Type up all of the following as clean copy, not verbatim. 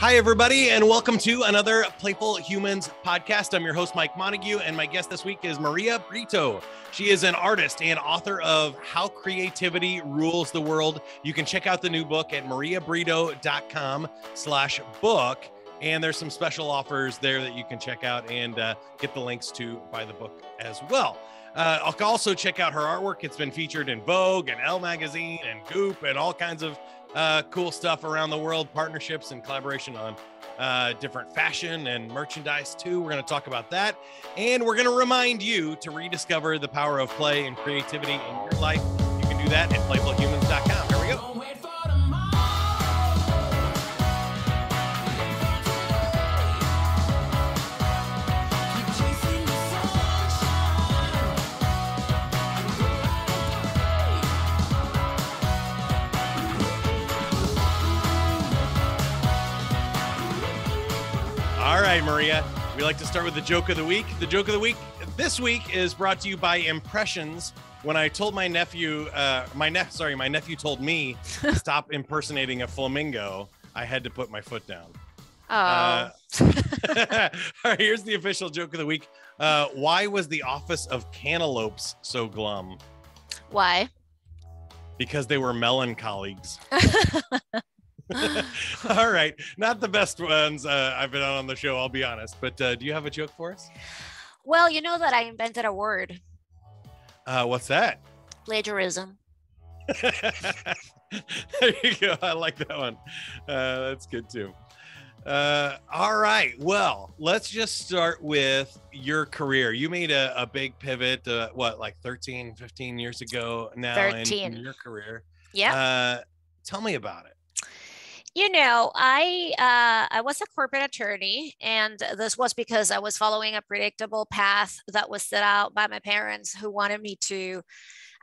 Hi, everybody, and welcome to another Playful Humans podcast. I'm your host, Mike Montague, and my guest this week is Maria Brito. She is an artist and author of How Creativity Rules the World. You can check out the new book at mariabrito.com/book. And there's some special offers there that you can check out and get the links to buy the book as well. I'll also check out her artwork. It's been featured in Vogue and Elle magazine and Goop and all kinds of cool stuff around the world, partnerships and collaboration on different fashion and merchandise too. We're going to talk about that. And we're going to remind you to rediscover the power of play and creativity in your life. You can do that at PlayfulHumans.com. Here we go. All right, Maria, we like to start with the joke of the week. The joke of the week this week is brought to you by impressions. When I told my nephew, my nephew told me to stop impersonating a flamingo, I had to put my foot down. Oh. All right, here's the official joke of the week. Why was the office of cantaloupes so glum? Why? Because they were melon colleagues. All right, not the best ones I've been on the show, I'll be honest, but do you have a joke for us? Well, you know that I invented a word. What's that? Plagiarism. There you go. I like that one. That's good too. All right, well, let's just start with your career. You made a big pivot like 13-15 years ago now 13. In your career. Yeah. Tell me about it. You know, I was a corporate attorney, and this was because I was following a predictable path that was set out by my parents, who wanted me to,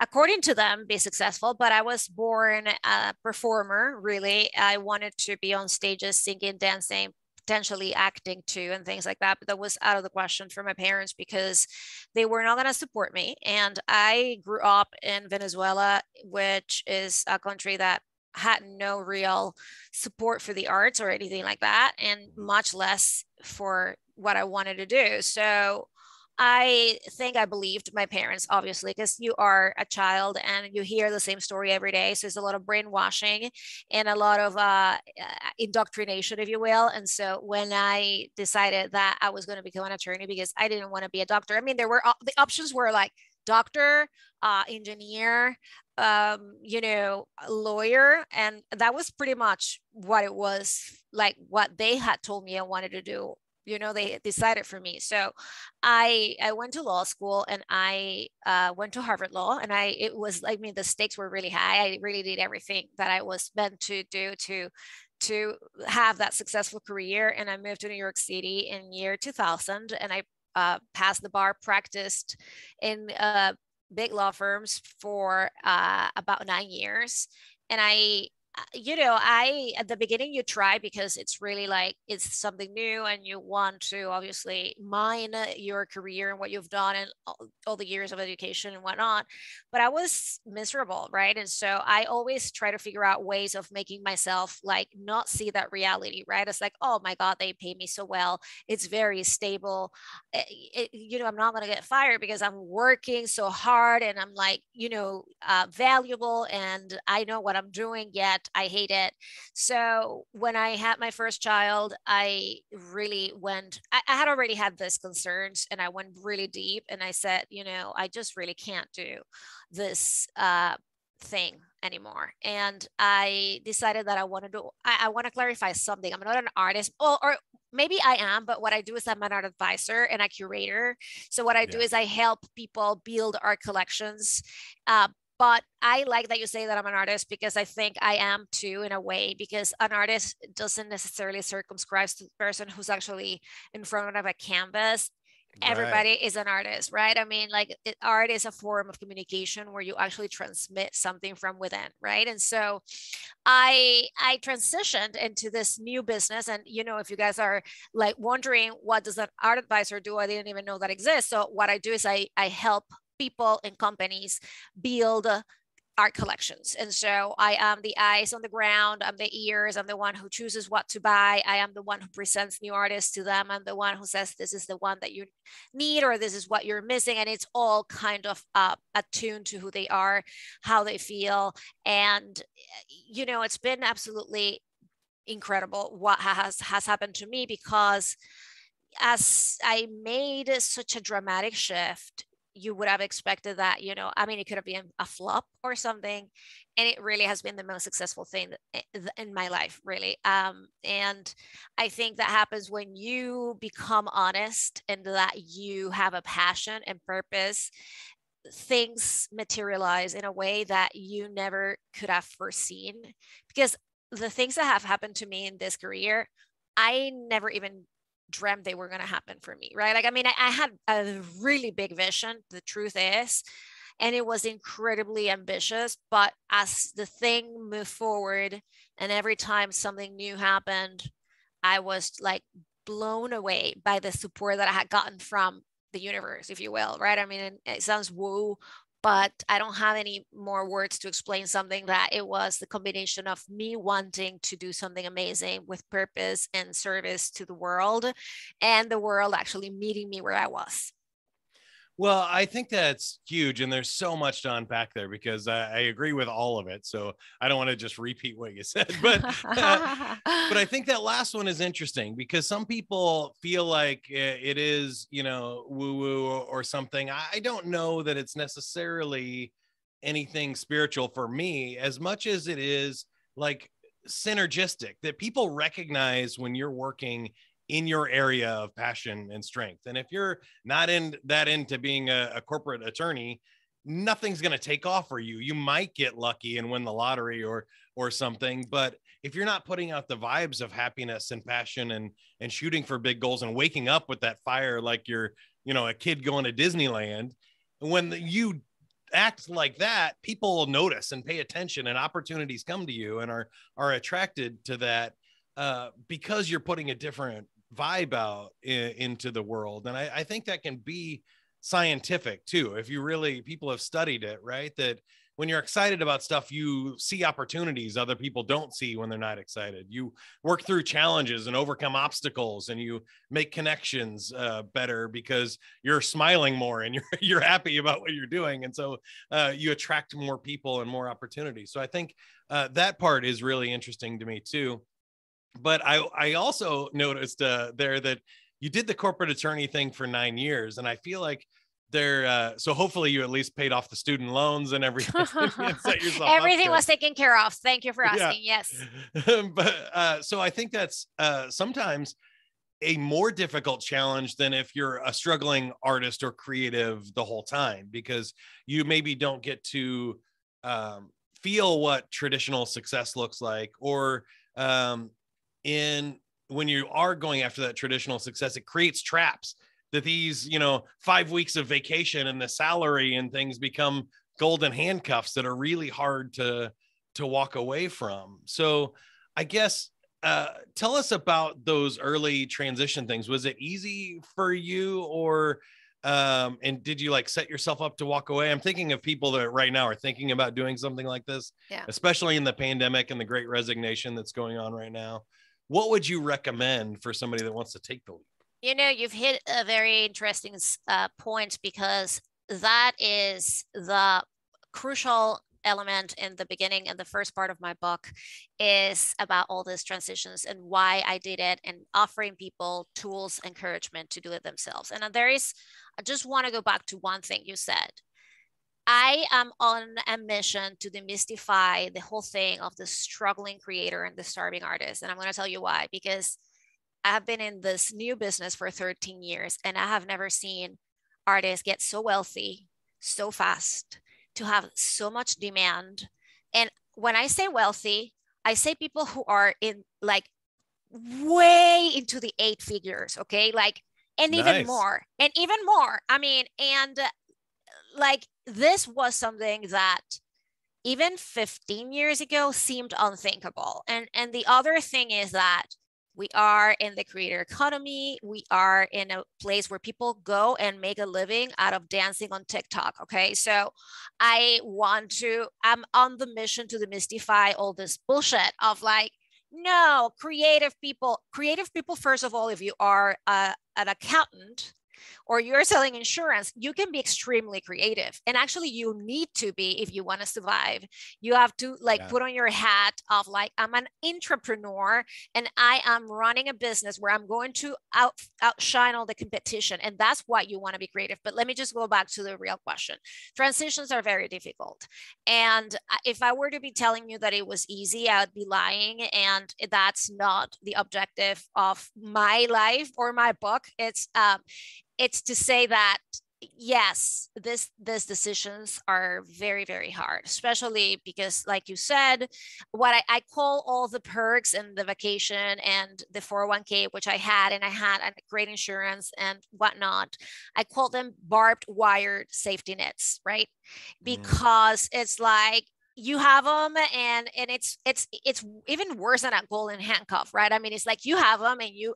according to them, be successful. But I was born a performer, really. I wanted to be on stages, singing, dancing, potentially acting too, and things like that. But that was out of the question for my parents because they were not going to support me. And I grew up in Venezuela, which is a country that had no real support for the arts or anything like that, and much less for what I wanted to do. So I think I believed my parents, obviously, because you are a child and you hear the same story every day. So it's a lot of brainwashing and a lot of indoctrination, if you will. And so when I decided that I was going to become an attorney, because I didn't want to be a doctor. I mean, the options were like doctor, engineer, lawyer. And that was pretty much what it was, like what they had told me I wanted to do. You know, they decided for me. So I went to law school, and I went to Harvard Law, and the stakes were really high. I really did everything that I was meant to do to have that successful career. And I moved to New York City in year 2000, and I passed the bar, practiced in big law firms for about 9 years. And I at the beginning you try, because it's really like, it's something new, and you want to obviously mine your career and what you've done and all the years of education and whatnot. But I was miserable, right? And so I always try to figure out ways of making myself like not see that reality, right? It's like, oh my God, they pay me so well. It's very stable. I'm not going to get fired because I'm working so hard, and I'm like, valuable, and I know what I'm doing, yet I hate it. So when I had my first child, I had already had these concerns, and I went really deep, and I said, I just really can't do this thing anymore. And I decided that I want to clarify something. I'm not an artist, or maybe I am, but what I do is I'm an art advisor and a curator. So what I do is I help people build art collections. But I like that you say that I'm an artist, because I think I am too, in a way, because an artist doesn't necessarily circumscribe to the person who's actually in front of a canvas. Right. Everybody is an artist, right? I mean, art is a form of communication where you actually transmit something from within, right? And so I transitioned into this new business. And, if you guys are like wondering, what does an art advisor do? I didn't even know that exists. So what I do is I help people and companies build art collections. And so I am the eyes on the ground, I'm the ears, I'm the one who chooses what to buy, I am the one who presents new artists to them, I'm the one who says this is the one that you need or this is what you're missing, and it's all kind of attuned to who they are, how they feel. And you know, it's been absolutely incredible what has happened to me, because as I made such a dramatic shift, you would have expected that, you know, I mean, it could have been a flop or something. And it really has been the most successful thing in my life, really. And I think that happens when you become honest and that you have a passion and purpose, things materialize in a way that you never could have foreseen. Because the things that have happened to me in this career, I never even dreamt they were going to happen for me, right? Like, I mean, I had a really big vision, the truth is, and it was incredibly ambitious, but as the thing moved forward and every time something new happened, I was like blown away by the support that I had gotten from the universe, if you will, right? I mean, it sounds woo, but I don't have any more words to explain something that it was the combination of me wanting to do something amazing with purpose and service to the world actually meeting me where I was. Well, I think that's huge. And there's so much to unpack there, because I agree with all of it. So I don't want to just repeat what you said, but, but I think that last one is interesting, because some people feel like it is, you know, woo-woo or something. I don't know that it's necessarily anything spiritual for me, as much as it is like synergistic, that people recognize when you're working in your area of passion and strength. And if you're not into being a corporate attorney, nothing's going to take off for you. You might get lucky and win the lottery or something, but if you're not putting out the vibes of happiness and passion and shooting for big goals and waking up with that fire, like you're, you know, a kid going to Disneyland, when you act like that, people notice and pay attention, and opportunities come to you and are attracted to that because you're putting a different vibe out into the world. And I think that can be scientific too. If you really, people have studied it, right? That when you're excited about stuff, you see opportunities other people don't see when they're not excited. You work through challenges and overcome obstacles, and you make connections better because you're smiling more and you're happy about what you're doing. And so you attract more people and more opportunities. So I think that part is really interesting to me too. But I also noticed there that you did the corporate attorney thing for 9 years. And I feel like so hopefully you at least paid off the student loans and everything. And set yourself everything was taken care of. Thank you for asking. Yeah. Yes. So I think that's sometimes a more difficult challenge than if you're a struggling artist or creative the whole time, because you maybe don't get to feel what traditional success looks like, or when you are going after that traditional success, it creates traps that these, you know, 5 weeks of vacation and the salary and things become golden handcuffs that are really hard to walk away from. So I guess, tell us about those early transition things. Was it easy for you, or, and did you like set yourself up to walk away? I'm thinking of people that right now are thinking about doing something like this, yeah, especially in the pandemic and the great resignation that's going on right now. What would you recommend for somebody that wants to take the leap? You know, you've hit a very interesting point, because that is the crucial element in the beginning, and the first part of my book is about all these transitions and why I did it, and offering people tools, encouragement to do it themselves. And there is, I just want to go back to one thing you said. I am on a mission to demystify the whole thing of the struggling creator and the starving artist. And I'm going to tell you why, because I have been in this new business for 13 years and I have never seen artists get so wealthy so fast, to have so much demand. And when I say wealthy, I say people who are in like way into the 8 figures, okay? Like, and nice. even more. I mean, and like, this was something that even 15 years ago seemed unthinkable. And the other thing is that We are in the creator economy. We are in a place where people go and make a living out of dancing on TikTok, okay? So I'm on the mission to demystify all this bullshit of like, no, creative people, first of all, if you are an accountant or you're selling insurance, you can be extremely creative. And actually you need to be if you want to survive. You have to put on your hat of like, I'm an intrapreneur and I am running a business where I'm going to outshine all the competition. And that's why you want to be creative. But let me just go back to the real question. Transitions are very difficult. And if I were to be telling you that it was easy, I would be lying. And that's not the objective of my life or my book. It's to say that, yes, these decisions are very, very hard, especially because, like you said, what I call all the perks and the vacation and the 401k, which I had a great insurance and whatnot, I call them barbed wired safety nets, right? Because it's like, you have them and it's even worse than a golden handcuff, right? I mean, it's like you have them and you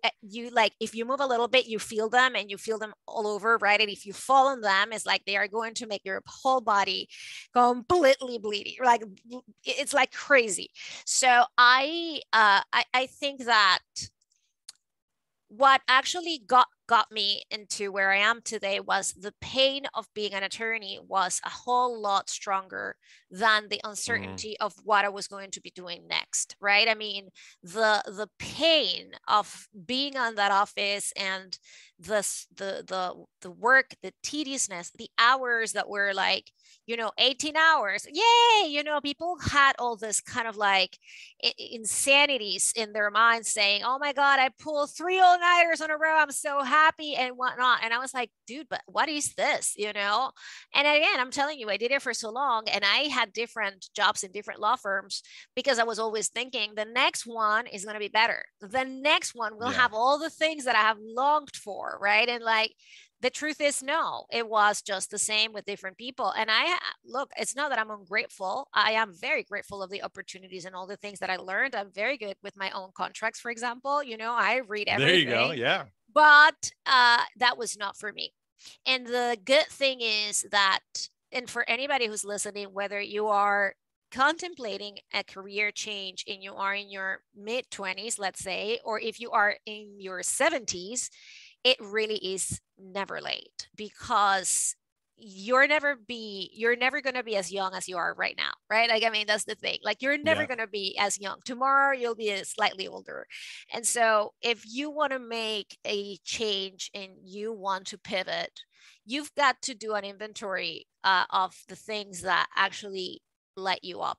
like, if you move a little bit, you feel them and you feel them all over, right? And if you fall on them, it's like they are going to make your whole body completely bleeding. Like it's like crazy. So I think that what actually got me into where I am today was the pain of being an attorney was a whole lot stronger than the uncertainty of what I was going to be doing next, right? I mean, the pain of being on that office and the work, the tediousness, the hours that were like, 18 hours, yay, people had all this kind of like insanities in their minds saying, oh my God, I pulled 3 all-nighters on a row, I'm so happy and whatnot. And I was like, dude, but what is this, And again, I'm telling you, I did it for so long and I had different jobs in different law firms because I was always thinking the next one is going to be better. The next one will have all the things that I have longed for, right? And like, the truth is, no, it was just the same with different people. And it's not that I'm ungrateful. I am very grateful of the opportunities and all the things that I learned. I'm very good with my own contracts, for example. I read everything. There you go. Yeah. But that was not for me. And the good thing is that, and for anybody who's listening, whether you are contemplating a career change and you are in your mid 20s, let's say, or if you are in your 70s, it really is never late because you're never going to be as young as you are right now, right? Like, I mean, that's the thing. Like, you're never going to be as young. Tomorrow, you'll be slightly older. And so if you want to make a change and you want to pivot, you've got to do an inventory of the things that actually light you up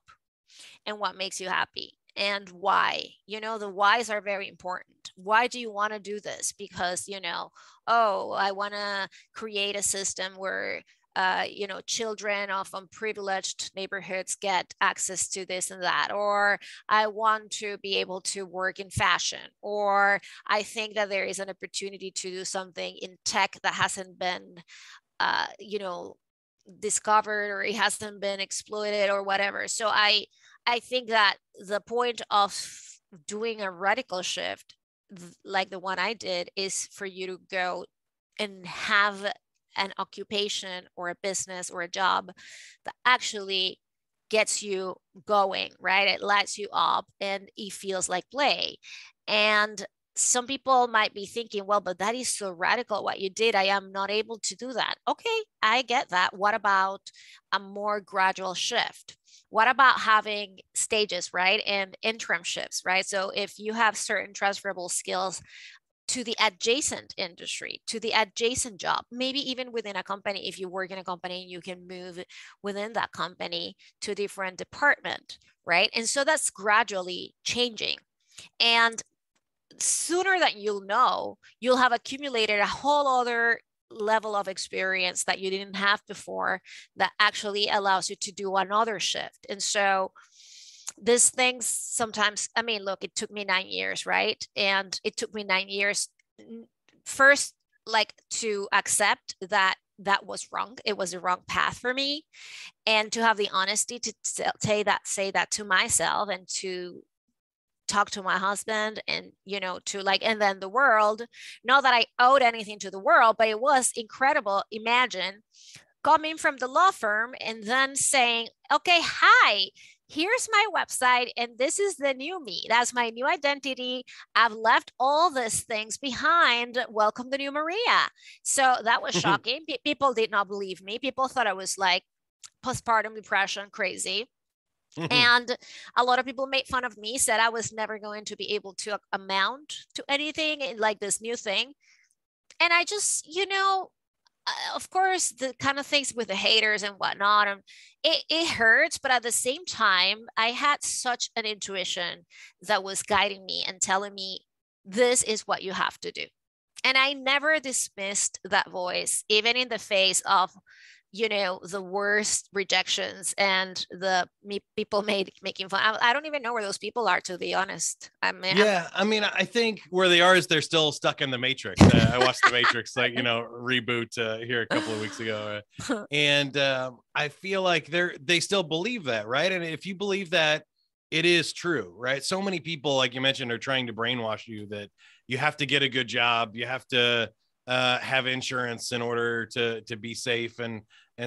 and what makes you happy. And why, the whys are very important. Why do you want to do this? Because, I want to create a system where, children of unprivileged neighborhoods get access to this and that, or I want to be able to work in fashion, or I think that there is an opportunity to do something in tech that hasn't been, discovered or it hasn't been exploited or whatever. So I think that the point of doing a radical shift, like the one I did, is for you to go and have an occupation or a business or a job that actually gets you going, right? It lights you up and it feels like play. And some people might be thinking, well, but that is so radical what you did. I am not able to do that. Okay, I get that. What about a more gradual shift? What about having stages, right? And internships, right? So if you have certain transferable skills to the adjacent industry, to the adjacent job, maybe even within a company, if you work in a company, you can move within that company to a different department, right? And so that's gradually changing. And sooner than you'll have accumulated a whole other level of experience that you didn't have before that actually allows you to do another shift. And so these things sometimes, I mean, look, it took me 9 years, right? And it took me 9 years first, like, to accept that was wrong. It was the wrong path for me. And to have the honesty to say that to myself and to talk to my husband and, you know, to like, and then the world, not that I owed anything to the world, but it was incredible. Imagine coming from the law firm and then saying, okay, hi, here's my website. And this is the new me. That's my new identity. I've left all these things behind. Welcome to new Maria. So that was shocking. People did not believe me. People thought I was like postpartum depression, crazy. And a lot of people made fun of me, said I was never going to be able to amount to anything, like this new thing. And I just, you know, of course, the kind of things with the haters and whatnot, it hurts. But at the same time, I had such an intuition that was guiding me and telling me, this is what you have to do. And I never dismissed that voice, even in the face of, you know, the worst rejections and the people making fun. I don't even know where those people are, to be honest. I mean, yeah, I mean, I think where they are is they're still stuck in the Matrix. I watched the Matrix, like, you know, reboot here a couple of weeks ago, and I feel like they still believe that, right? And if you believe that, it is true, right? So many people, like you mentioned, are trying to brainwash you that you have to get a good job, you have to have insurance in order to be safe and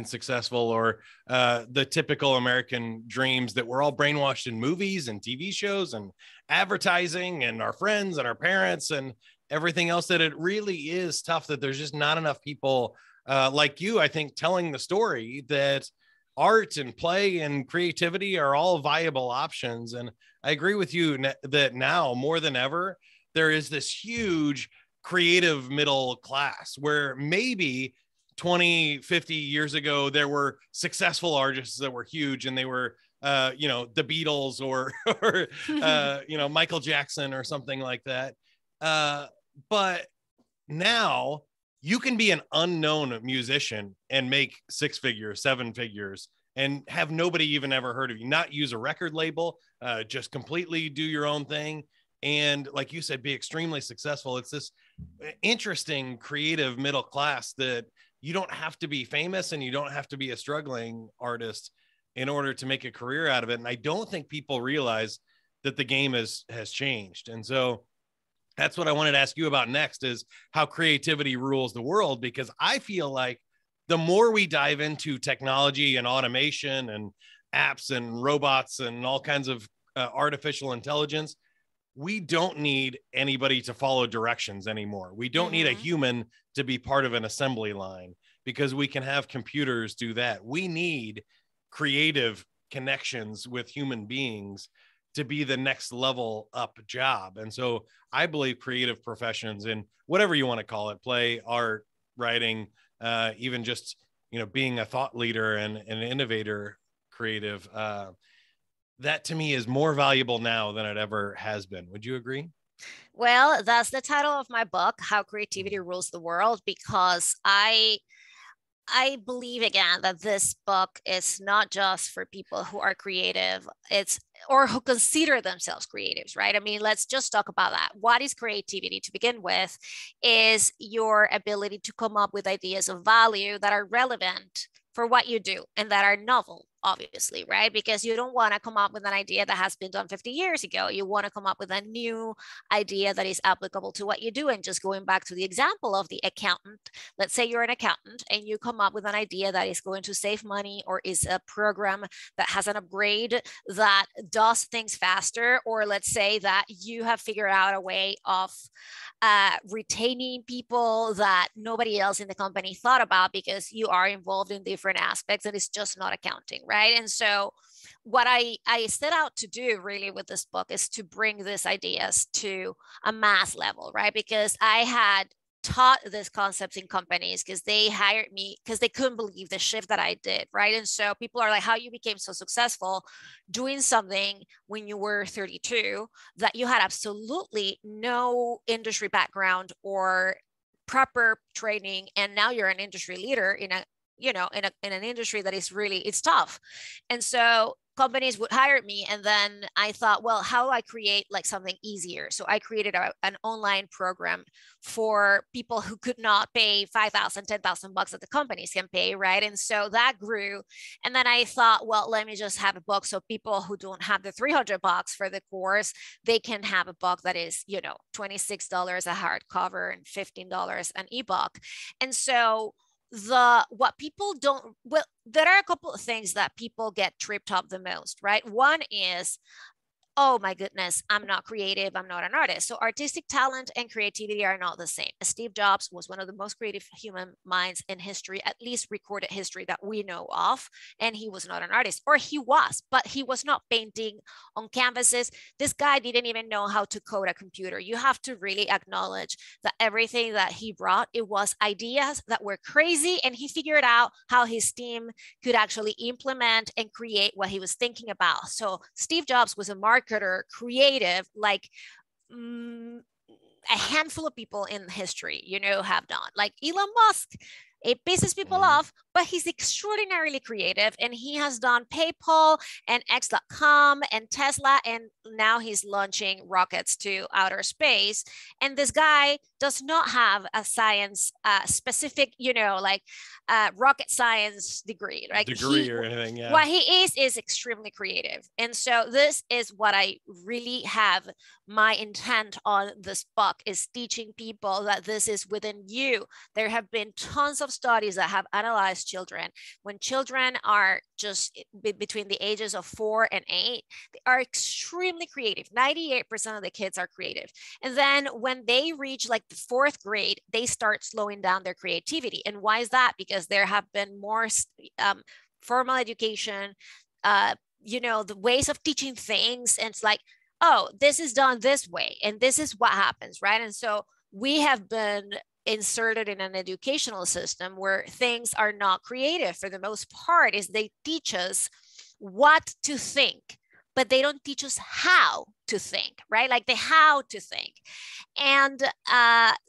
successful, or the typical American dreams that we're all brainwashed in movies and TV shows and advertising and our friends and our parents and everything else, that it really is tough, that there's just not enough people like you, I think, telling the story that art and play and creativity are all viable options. And I agree with you that now more than ever, there is this huge creative middle class where maybe 20, 50 years ago, there were successful artists that were huge and they were, you know, the Beatles or you know, Michael Jackson or something like that. But now you can be an unknown musician and make 6 figures, 7 figures, and have nobody even ever heard of you, not use a record label, just completely do your own thing. And like you said, be extremely successful. It's this interesting creative middle class that you don't have to be famous and you don't have to be a struggling artist in order to make a career out of it. And I don't think people realize that the game has changed. And so that's what I wanted to ask you about next, is how creativity rules the world, because I feel like the more we dive into technology and automation and apps and robots and all kinds of artificial intelligence, we don't need anybody to follow directions anymore. We don't need a human to be part of an assembly line, because we can have computers do that. We need creative connections with human beings to be the next level up job. And so I believe creative professions, in whatever you want to call it, play, art, writing, even just, you know, being a thought leader and an innovator, creative, that to me is more valuable now than it ever has been. Would you agree? Well, that's the title of my book, How Creativity Rules the World, because I believe, again, that this book is not just for people who are creative, or who consider themselves creatives, right? I mean, let's just talk about that. What is creativity to begin with? Is your ability to come up with ideas of value that are relevant for what you do and that are novel, obviously, right? Because you don't want to come up with an idea that has been done 50 years ago. You want to come up with a new idea that is applicable to what you do. And just going back to the example of the accountant, let's say you're an accountant and you come up with an idea that is going to save money, or is a program that has an upgrade that does things faster, or let's say that you have figured out a way of retaining people that nobody else in the company thought about because you are involved in different aspects and it's just not accounting, right? And so what I set out to do really with this book is to bring these ideas to a mass level, right? Because I had taught these concepts in companies because they hired me because they couldn't believe the shift that I did, right? And so people are like, how you became so successful doing something when you were 32 that you had absolutely no industry background or proper training, and now you're an industry leader in a you know, in an industry that is really, it's tough. And so companies would hire me. And then I thought, well, how do I create like something easier? So I created an online program for people who could not pay $5,000, $10,000 that the companies can pay, right? And so that grew. And then I thought, well, let me just have a book. So people who don't have the $300 for the course, they can have a book that is, you know, $26 a hardcover and $15 an ebook. And so there are a couple of things that people get tripped up the most, right? One is, oh my goodness, I'm not creative, I'm not an artist. So artistic talent and creativity are not the same. Steve Jobs was one of the most creative human minds in history, at least recorded history that we know of, and he was not an artist, or he was, but he was not painting on canvases. This guy didn't even know how to code a computer. You have to really acknowledge that everything that he brought, it was ideas that were crazy, and he figured out how his team could actually implement and create what he was thinking about. So Steve Jobs was a marketer, creative, like a handful of people in history, you know, have done. Like Elon Musk, it pisses people off, but he's extraordinarily creative, and he has done PayPal and X.com and Tesla, and now he's launching rockets to outer space. And this guy does not have a science specific, you know, like rocket science degree, right? Or anything. Yeah. What he is extremely creative. And so this is what I really have my intent on this book, is teaching people that this is within you. There have been tons of studies that have analyzed children. When children are just between the ages of 4 and 8, they are extremely creative. 98% of the kids are creative. And then when they reach like the 4th grade, they start slowing down their creativity. And why is that? Because there have been more formal education, you know, the ways of teaching things. And it's like, oh, this is done this way, and this is what happens, right? And so we have been inserted in an educational system where things are not creative for the most part. Is they teach us what to think, but they don't teach us how to think, right? Like the how to think. And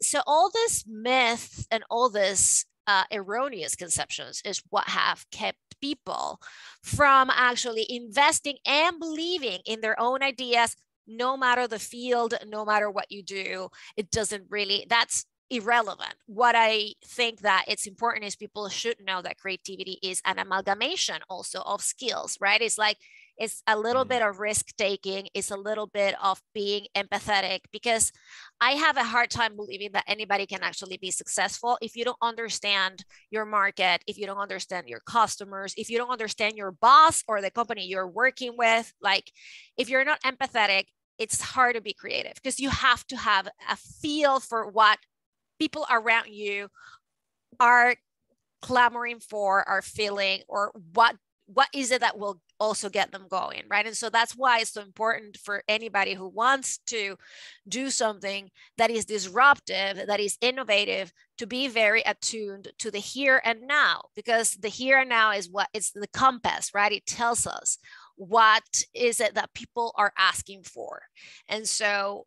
so all this myth and all this erroneous conceptions is what have kept people from actually investing and believing in their own ideas, no matter the field, no matter what you do. It doesn't really, that's irrelevant. What I think that it's important is people should know that creativity is an amalgamation also of skills, right? It's like, it's a little bit of risk taking, it's a little bit of being empathetic, because I have a hard time believing that anybody can actually be successful if you don't understand your market, if you don't understand your customers, if you don't understand your boss or the company you're working with. Like, if you're not empathetic, it's hard to be creative, because you have to have a feel for what people around you are clamoring for, are feeling, or what is it that will also get them going, right? And so that's why it's so important for anybody who wants to do something that is disruptive, that is innovative, to be very attuned to the here and now, because the here and now is what, it's the compass, right? It tells us what is it that people are asking for. And so,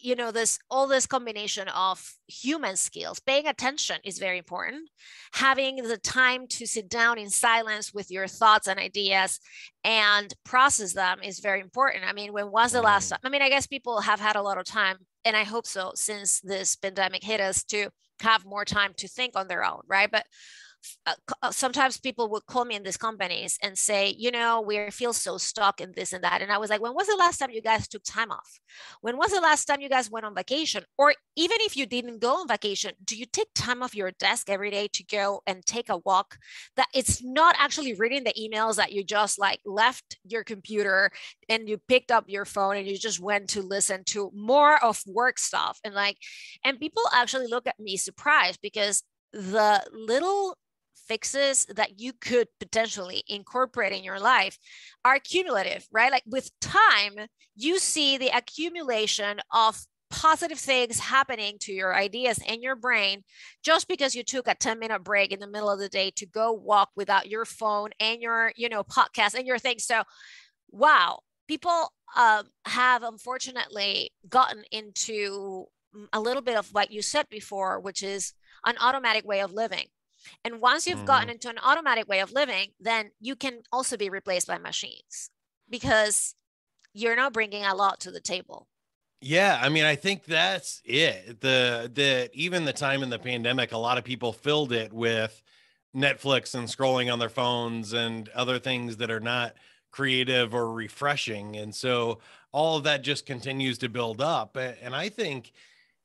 you know, this, all this combination of human skills, paying attention is very important, having the time to sit down in silence with your thoughts and ideas and process them is very important. I mean, when was the last time? I mean, I guess people have had a lot of time, and I hope so, since this pandemic hit us, to have more time to think on their own, right? But sometimes people would call me in these companies and say, you know, we feel so stuck in this and that. And I was like, when was the last time you guys took time off? When was the last time you guys went on vacation? Or even if you didn't go on vacation, do you take time off your desk every day to go and take a walk? That it's not actually reading the emails that you just like left your computer and you picked up your phone and you just went to listen to more of work stuff. And like, and people actually look at me surprised, because the little fixes that you could potentially incorporate in your life are cumulative, right? Like with time, you see the accumulation of positive things happening to your ideas and your brain, just because you took a 10-minute break in the middle of the day to go walk without your phone and your, you know, podcast and your thing. So, wow, people have unfortunately gotten into a little bit of what you said before, which is an automatic way of living. And once you've gotten into an automatic way of living, then you can also be replaced by machines because you're not bringing a lot to the table. Yeah, I mean, I think that's it. Even the time in the pandemic, a lot of people filled it with Netflix and scrolling on their phones and other things that are not creative or refreshing. And so all of that just continues to build up. And I think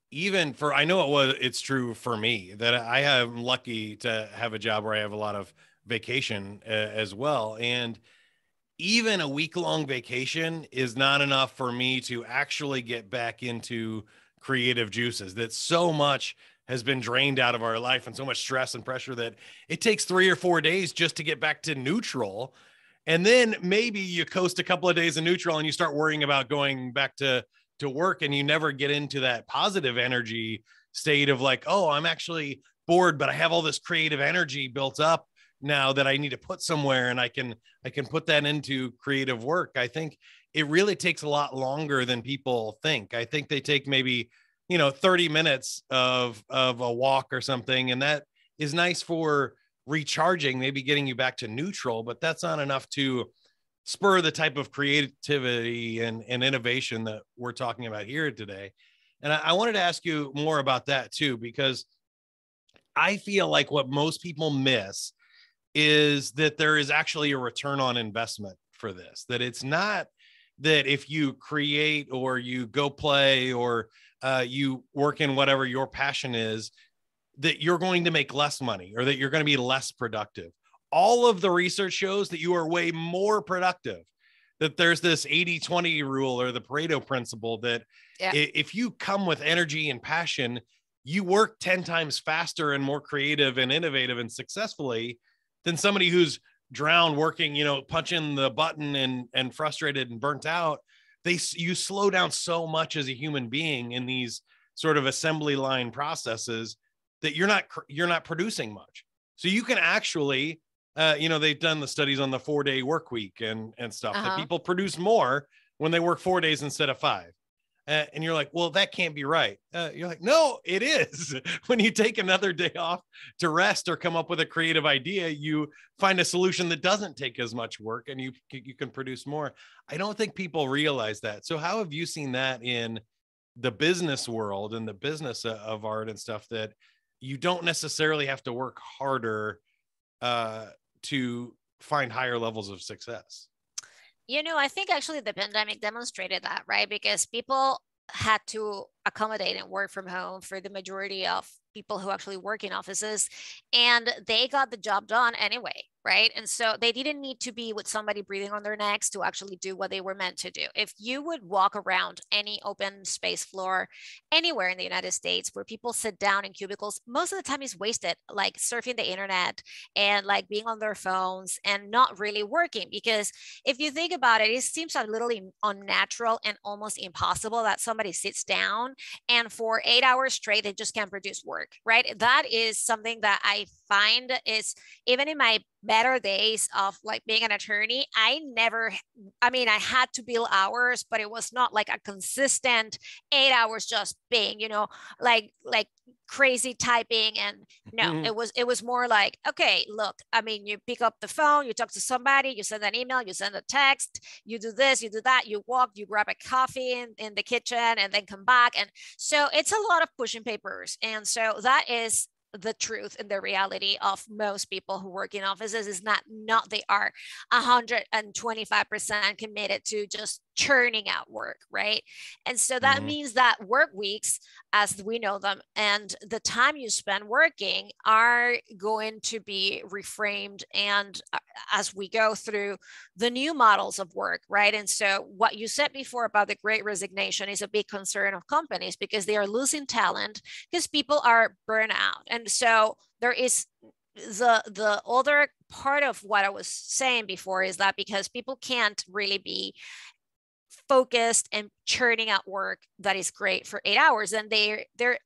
even for, I know it's true for me that I am lucky to have a job where I have a lot of vacation as well. And even a week-long vacation is not enough for me to actually get back into creative juices. That so much has been drained out of our life and so much stress and pressure that it takes 3 or 4 days just to get back to neutral. And then maybe you coast a couple of days in neutral and you start worrying about going back to work, and you never get into that positive energy state of like, oh, I'm actually bored, but I have all this creative energy built up now that I need to put somewhere, and I can put that into creative work. I think it really takes a lot longer than people think. I think they take maybe, 30 minutes of a walk or something. And that is nice for recharging, maybe getting you back to neutral, but that's not enough to spur the type of creativity and innovation that we're talking about here today. And I wanted to ask you more about that too, because I feel like what most people miss is that there is actually a return on investment for this, that it's not that if you create or you go play or you work in whatever your passion is, that you're going to make less money or that you're going to be less productive. All of the research shows that you are way more productive, that there's this 80-20 rule or the Pareto principle that if you come with energy and passion, you work 10 times faster and more creative and innovative and successfully than somebody who's drowned working, punching the button and frustrated and burnt out. You slow down so much as a human being in these sort of assembly line processes that you're not producing much. So you can actually, they've done the studies on the 4-day work week and stuff that people produce more when they work 4 days instead of 5. And you're like, well, that can't be right. You're like, no, it is. When you take another day off to rest or come up with a creative idea, you find a solution that doesn't take as much work and you can produce more. I don't think people realize that. So how have you seen that in the business world and the business of art and stuff, that you don't necessarily have to work harder to find higher levels of success? I think actually the pandemic demonstrated that, right? Because people had to accommodate and work from home for the majority of people who actually work in offices, and they got the job done anyway, right? And so they didn't need to be with somebody breathing on their necks to actually do what they were meant to do. If you would walk around any open space floor anywhere in the United States where people sit down in cubicles, most of the time is wasted, like surfing the internet and like being on their phones and not really working. Because if you think about it, it seems a little unnatural and almost impossible that somebody sits down and for 8 hours straight, they just can't produce work. Right? That is something that I find is, even in my better days of like being an attorney, I had to bill hours, but it was not like a consistent 8 hours just being, like crazy typing. And no, it was more like, okay, look, you pick up the phone, you talk to somebody, you send an email, you send a text, you do this, you do that, you walk, you grab a coffee in the kitchen and then come back. And so it's a lot of pushing papers. And so that is the truth and the reality of most people who work in offices is not they are 125% committed to just churning out work, right? And so that means that work weeks, as we know them, and the time you spend working are going to be reframed. And as we go through the new models of work, right? And so what you said before about the Great Resignation is a big concern of companies because they are losing talent because people are burnt out. And so there is the other part of what I was saying before is that because people can't really be focused and churning out work that is great for 8 hours, and their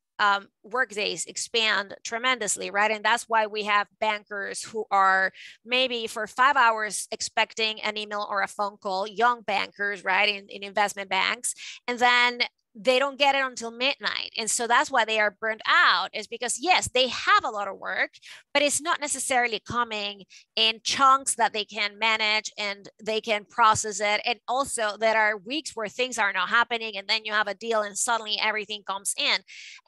work days expand tremendously, right? And that's why we have bankers who are maybe for 5 hours expecting an email or a phone call, young bankers, right, in investment banks. And then they don't get it until midnight. And so that's why they are burnt out, is because yes, they have a lot of work, but it's not necessarily coming in chunks that they can manage and they can process it. And also there are weeks where things are not happening, and then you have a deal and suddenly everything comes in.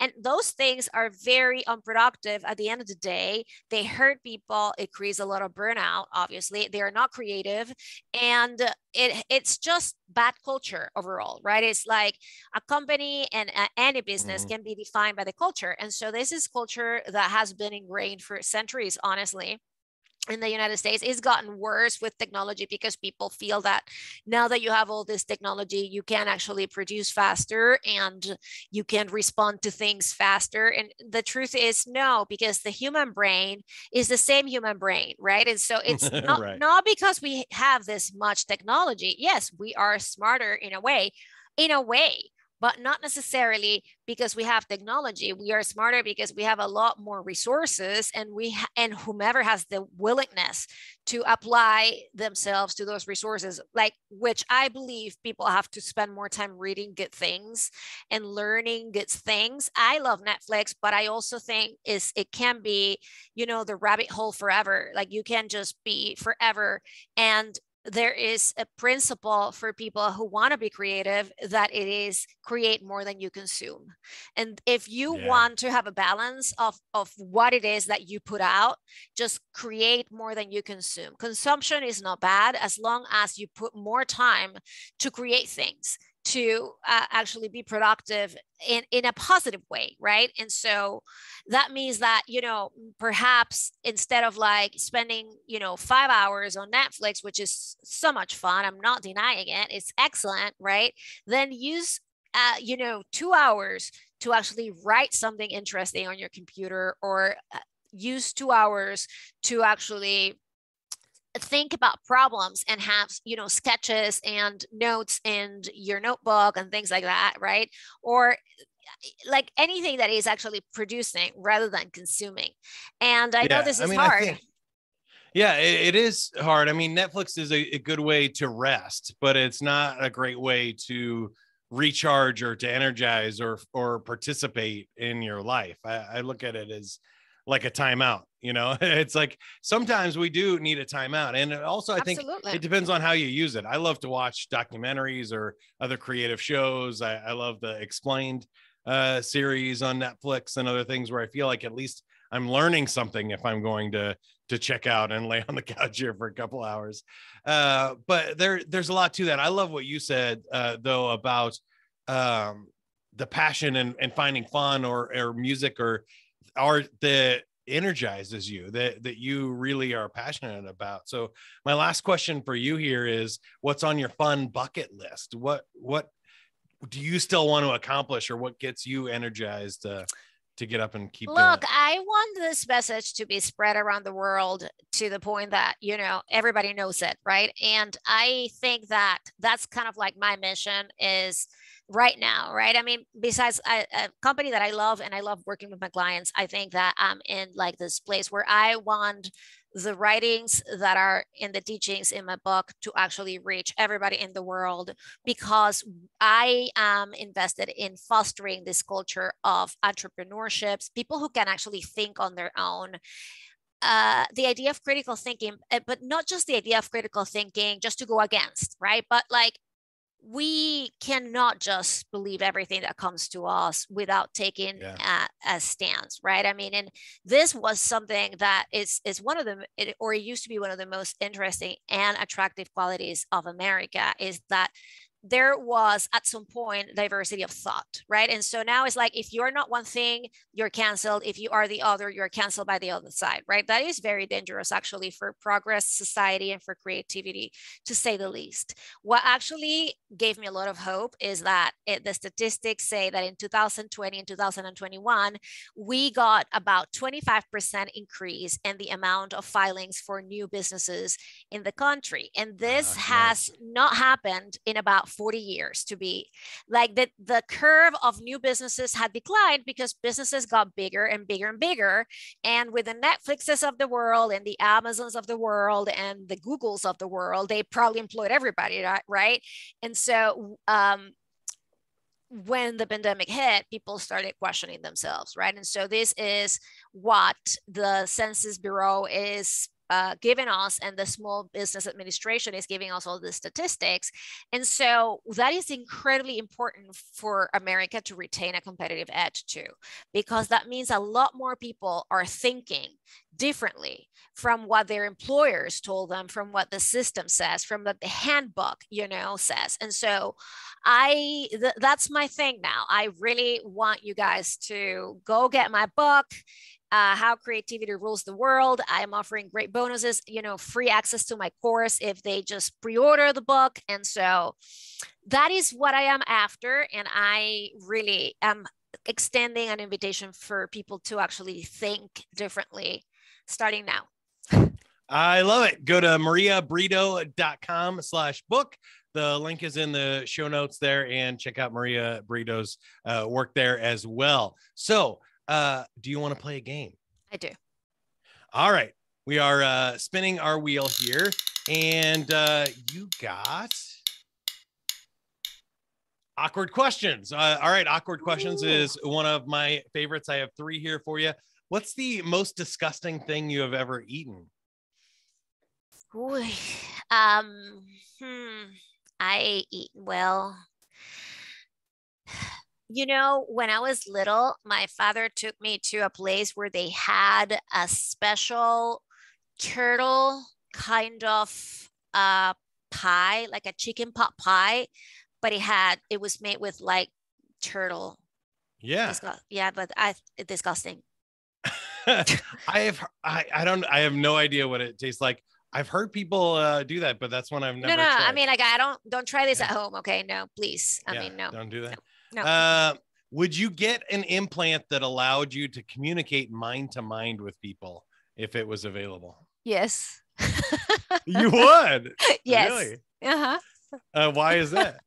And those things are very unproductive at the end of the day. They hurt people. It creates a lot of burnout, obviously. They are not creative. And it's just bad culture overall, right? It's like a company and any business can be defined by the culture. And so this is culture that has been ingrained for centuries, honestly. In the United States, it's gotten worse with technology because people feel that now that you have all this technology, you can actually produce faster and you can respond to things faster. And the truth is no, because the human brain is the same human brain, right? And so it's not, right. Not because we have this much technology. Yes, we are smarter in a way, but not necessarily because we have technology. We are smarter because we have a lot more resources, and and whomever has the willingness to apply themselves to those resources, like, which I believe people have to spend more time reading good things and learning good things. I love Netflix, but I also think it can be, the rabbit hole forever. Like, you can just be forever. And there is a principle for people who want to be creative that it is create more than you consume. And if you want to have a balance of what it is that you put out, just create more than you consume. Consumption is not bad as long as you put more time to create things, to actually be productive in a positive way, right? And so that means that, perhaps instead of like spending, 5 hours on Netflix, which is so much fun, I'm not denying it, it's excellent, right? Then use, 2 hours to actually write something interesting on your computer, or use 2 hours to actually think about problems and have, sketches and notes in your notebook and things like that, right? Or like anything that is actually producing rather than consuming. And I know this is hard. It is hard. I mean, Netflix is a good way to rest, but it's not a great way to recharge or to energize or participate in your life. I look at it as like a timeout. It's like sometimes we do need a timeout. And also, I think it depends on how you use it. I love to watch documentaries or other creative shows. I love the Explained series on Netflix and other things where I feel like at least I'm learning something if I'm going to check out and lay on the couch here for a couple hours. But there's a lot to that. I love what you said, though, about the passion and finding fun or music or art that energizes you, that you really are passionate about. So my last question for you here is, what's on your fun bucket list? What do you still want to accomplish, or what gets you energized to get up and keep doing it? I want this message to be spread around the world to the point that, everybody knows it, right? And I think that that's kind of like my mission is right now, right? I mean, besides a company that I love, and I love working with my clients, I think that I'm in like this place where I want the writings that are in the teachings in my book to actually reach everybody in the world, because I am invested in fostering this culture of entrepreneurships, people who can actually think on their own. The idea of critical thinking, but not just the idea of critical thinking just to go against, right? But like, we cannot just believe everything that comes to us without taking a stance, right? I mean, and this was something that is one of the, or it used to be one of the most interesting and attractive qualities of America, is that there was at some point diversity of thought, right? And so now it's like, if you're not one thing, you're canceled. If you are the other, you're canceled by the other side, right? That is very dangerous actually for progress, society, and for creativity, to say the least. What actually gave me a lot of hope is that the statistics say that in 2020 and 2021, we got about 25% increase in the amount of filings for new businesses in the country. And this has not happened in about 40 years, to be like that. The curve of new businesses had declined because businesses got bigger and bigger and bigger. And with the Netflixes of the world and the Amazons of the world and the Googles of the world, they probably employed everybody, right? And so when the pandemic hit, people started questioning themselves, right? And so this is what the Census Bureau is giving us, and the Small Business Administration is giving us all the statistics. And so that is incredibly important for America to retain a competitive edge too, because that means a lot more people are thinking differently from what their employers told them, from what the system says, from what the handbook, you know, says. And so that's my thing now. I really want you guys to go get my book, How Creativity Rules the World. I'm offering great bonuses, you know, free access to my course if they just pre-order the book. And so that is what I am after. And I really am extending an invitation for people to actually think differently starting now. I love it. Go to mariabrito.com/book. The link is in the show notes there, and check out Maria Brito's work there as well. So, do you want to play a game? I do. All right. We are spinning our wheel here, and you got awkward questions. All right. Awkward questions is one of my favorites. I have 3 here for you. What's the most disgusting thing you have ever eaten? I eat well. You know, when I was little, my father took me to a place where they had a special turtle kind of pie, like a chicken pot pie, but it was made with like turtle. Yeah. Yeah, but it's disgusting. I have no idea what it tastes like. I've heard people do that, but that's one I've never tried. I mean, like, don't try this at home. Okay. No, please. No, don't do that. No. No. Would you get an implant that allowed you to communicate mind to mind with people if it was available? Yes. You would? Yes. Really? Uh-huh. Why is that?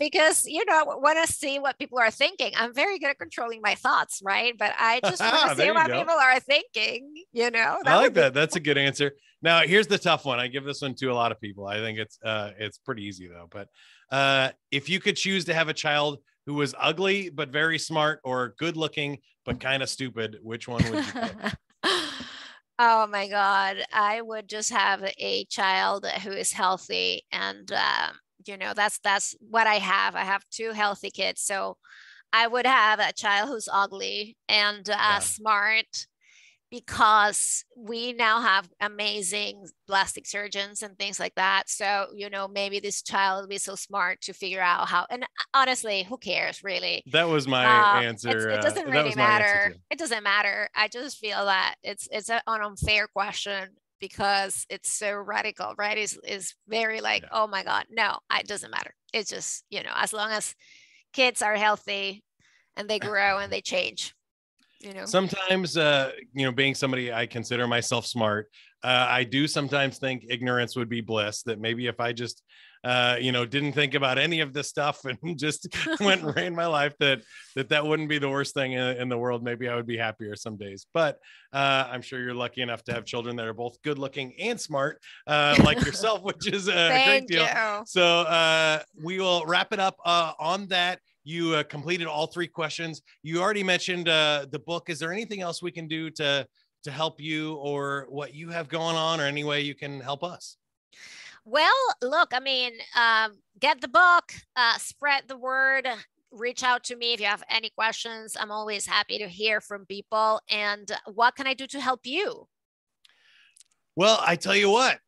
Because, you know, I want to see what people are thinking. I'm very good at controlling my thoughts, right? But I just want to see what people are thinking, you know? I like that. That's a good answer. Now, here's the tough one. I give this one to a lot of people. I think it's pretty easy, though. But if you could choose to have a child who was ugly but very smart, or good-looking but kind of stupid, which one would you pick? Oh, my God. I would just have a child who is healthy and... you know, that's what I have. I have 2 healthy kids. So I would have a child who's ugly and smart, because we now have amazing plastic surgeons and things like that. So, you know, maybe this child will be so smart to figure out how, and honestly, who cares really? That was my answer. It doesn't really matter. It doesn't matter. I just feel that it's an unfair question, because it's so radical, right? It's very like, oh my God, no, it doesn't matter. It's just, you know, as long as kids are healthy and they grow and they change, you know. Sometimes, you know, being somebody, I consider myself smart. I do sometimes think ignorance would be bliss, that maybe if I just, you know, didn't think about any of this stuff and just went and ran my life, that wouldn't be the worst thing in the world. Maybe I would be happier some days, but I'm sure you're lucky enough to have children that are both good looking and smart, like yourself, which is a great deal. So we will wrap it up on that. You completed all 3 questions. You already mentioned the book. Is there anything else we can do to help you, or what you have going on, or any way you can help us? Well, look, I mean, get the book, spread the word, reach out to me if you have any questions. I'm always happy to hear from people. And what can I do to help you? Well, I tell you what,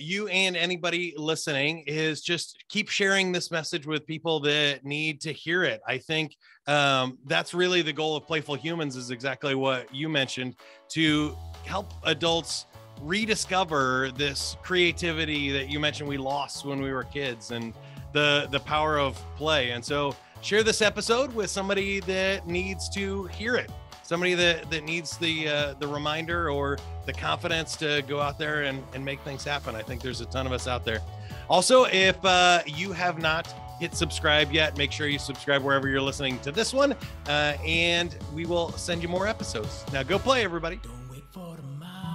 you and anybody listening is just keep sharing this message with people that need to hear it. I think that's really the goal of Playful Humans, is exactly what you mentioned, to help adults rediscover this creativity that you mentioned we lost when we were kids, and the power of play. And so share this episode with somebody that needs to hear it. Somebody that needs the reminder or the confidence to go out there and make things happen. I think there's a ton of us out there. Also, if you have not hit subscribe yet, make sure you subscribe wherever you're listening to this one. And we will send you more episodes. Now go play, everybody. Don't wait for tomorrow.